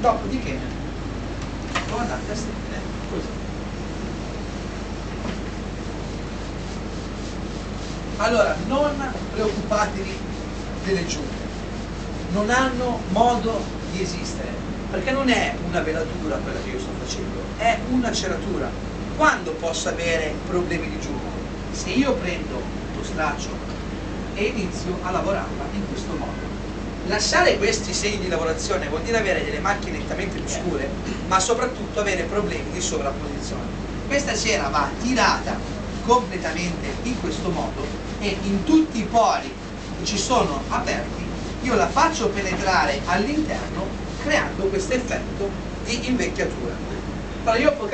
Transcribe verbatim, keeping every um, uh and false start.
dopodiché lo andate a scrivere così. Allora, non preoccupatevi delle giunte, non hanno modo di esistere, perché non è una velatura quella che io sto facendo, è una ceratura. Quando posso avere problemi di giunte? Se io prendo lo straccio e inizio a lavorarla in questo modo. Lasciare questi segni di lavorazione vuol dire avere delle macchie nettamente più scure, ma soprattutto avere problemi di sovrapposizione. Questa cera va tirata completamente in questo modo e in tutti i pori che ci sono aperti io la faccio penetrare all'interno, creando questo effetto di invecchiatura. Allora io